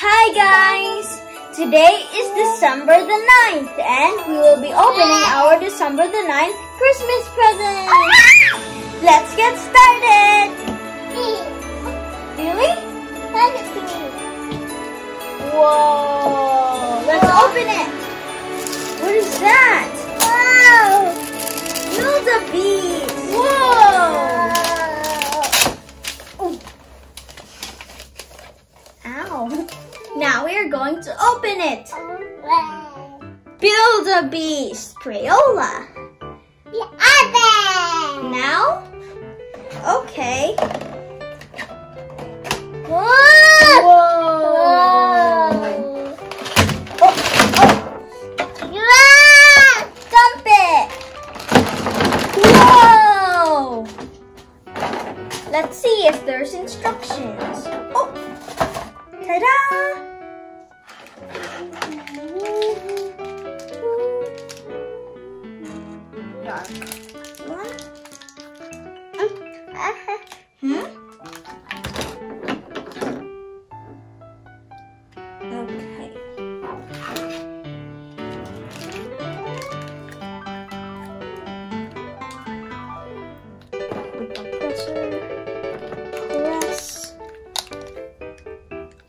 Hi guys! Today is December the 9th and we will be opening our December the 9th Christmas present! Let's get started! Really? Hand it to me! Whoa! Let's open it! What is that? Wow! Build-A-Beast! Whoa! Now we are going to open it. Build-A-Beast, Crayola. Open. Now, okay. Whoa! Whoa! Oh, oh. Yeah, dump it. Whoa! Let's see if there's instructions. Oh, ta-da! Okay. With the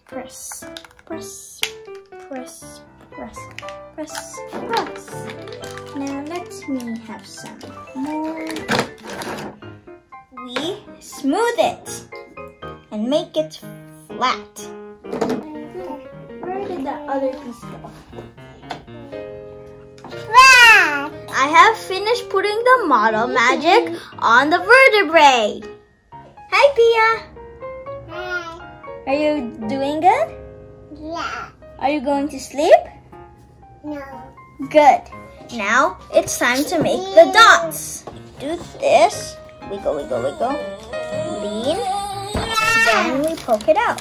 pressure, press. Now let me have some more. We smooth it and make it flat. Where did that other piece go? Flat! I have finished putting the Model Magic on the vertebrae. Hi, Pia. Hi. Are you doing good? Yeah. Are you going to sleep? No. Good. Now it's time to make the dots. Do this. Wiggle, wiggle, wiggle. Lean. Then we poke it out.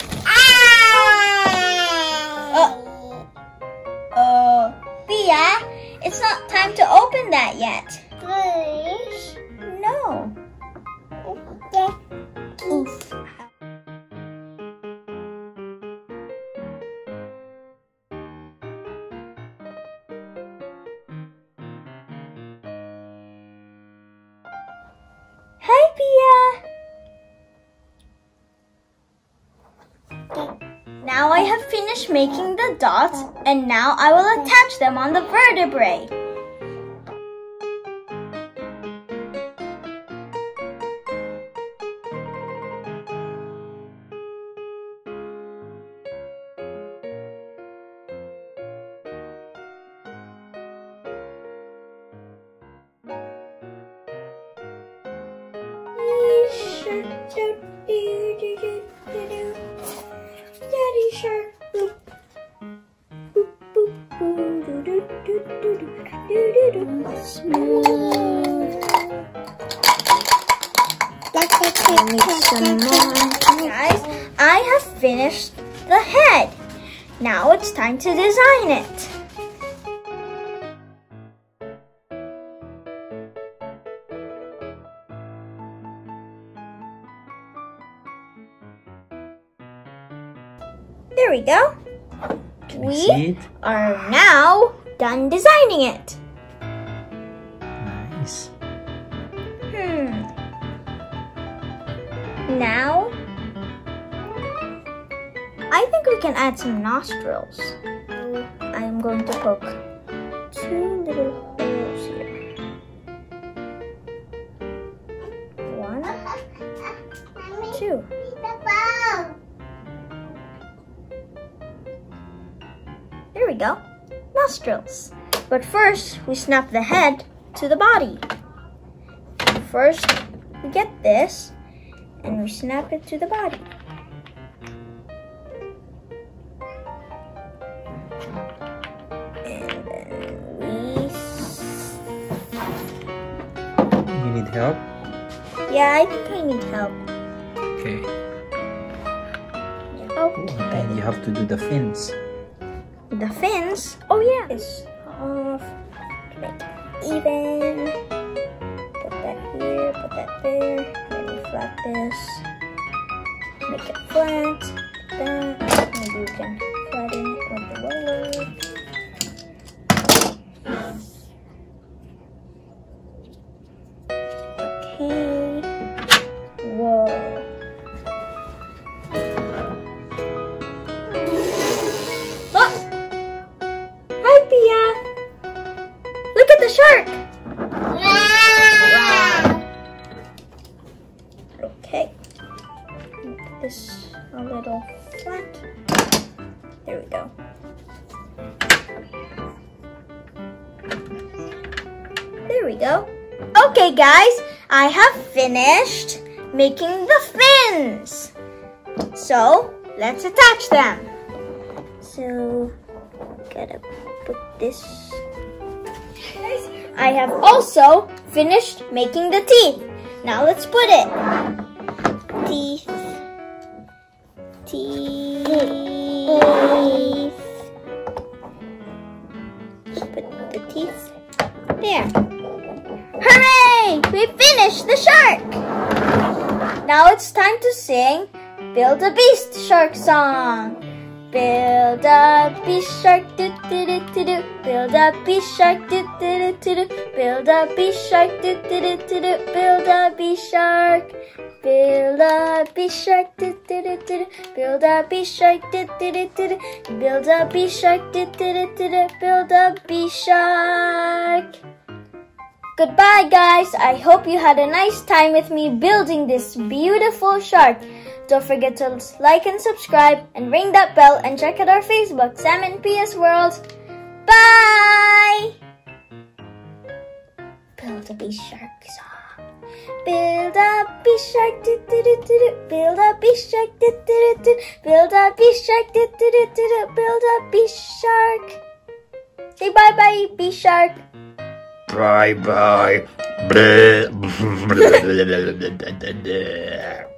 Pia, it's not time to open that yet. Please. No. Oof. Hi, Pia! Now I have finished making the dots, and now I will attach them on the vertebrae. Daddy shark, boop, boop, boop, boop, do do do do do do do. Smooth. Guys, I have finished the head. Now it's time to design it. There we go. We are now done designing it. Nice. Now, I think we can add some nostrils. I'm going to poke two little holes here. One, two. There we go, nostrils. But first, we snap the head to the body. First, we get this, and we snap it to the body. And then we... You need help? Yeah, I think I need help. Okay. Oh. And you have to do the fins. The fins? Oh yeah. It's off. Make it even. Put that here, put that there. Maybe flat this. Make it flat. Then maybe you can There we go. There we go. Okay guys, I have finished making the fins. So let's attach them. So gotta put this. I have also finished making the teeth. Now let's put it. Teeth. Teeth. Just put the teeth there. Hooray! We finished the shark. Now it's time to sing Build-A-Beast shark song. Build-A-Beast shark, do do do do do. Build-A-Beast shark, do do do do do. Build-A-Beast shark, do do do do do. Build-A-Beast shark. Build-A-Beast shark, do do do do do. Build-A-Beast shark, do do do do do. Build-A-Beast shark, do do do do do. Build-A-Beast shark. Goodbye, guys. I hope you had a nice time with me building this beautiful shark. Don't forget to like and subscribe and ring that bell and check out our Facebook, Salmon P.S. World. Bye! Build-A-Beast shark song. Build-A-Beast shark, do do do do do. Build-A-Beast shark, do do do do. Build-A-Beast shark, do do do do do. Build-A-Beast shark. Say bye bye, beast shark. Bye bye.